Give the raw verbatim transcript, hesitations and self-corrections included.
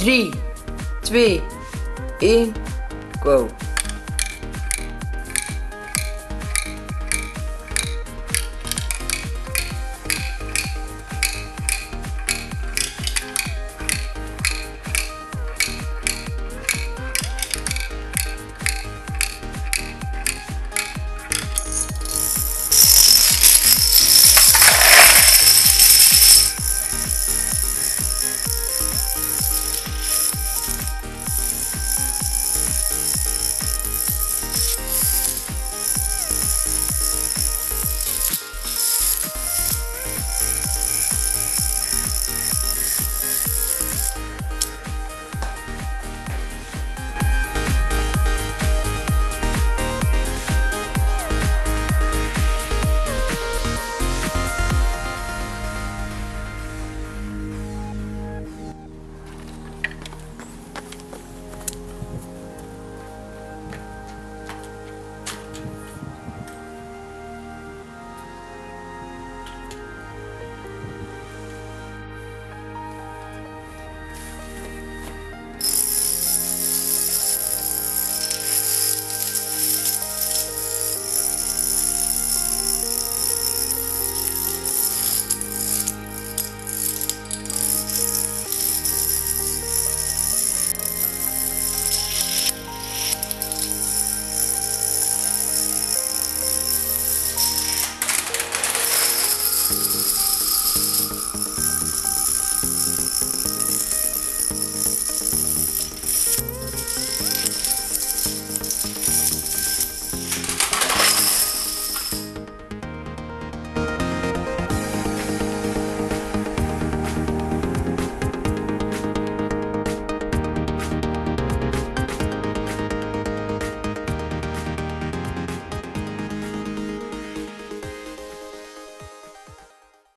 drie, twee, één, go!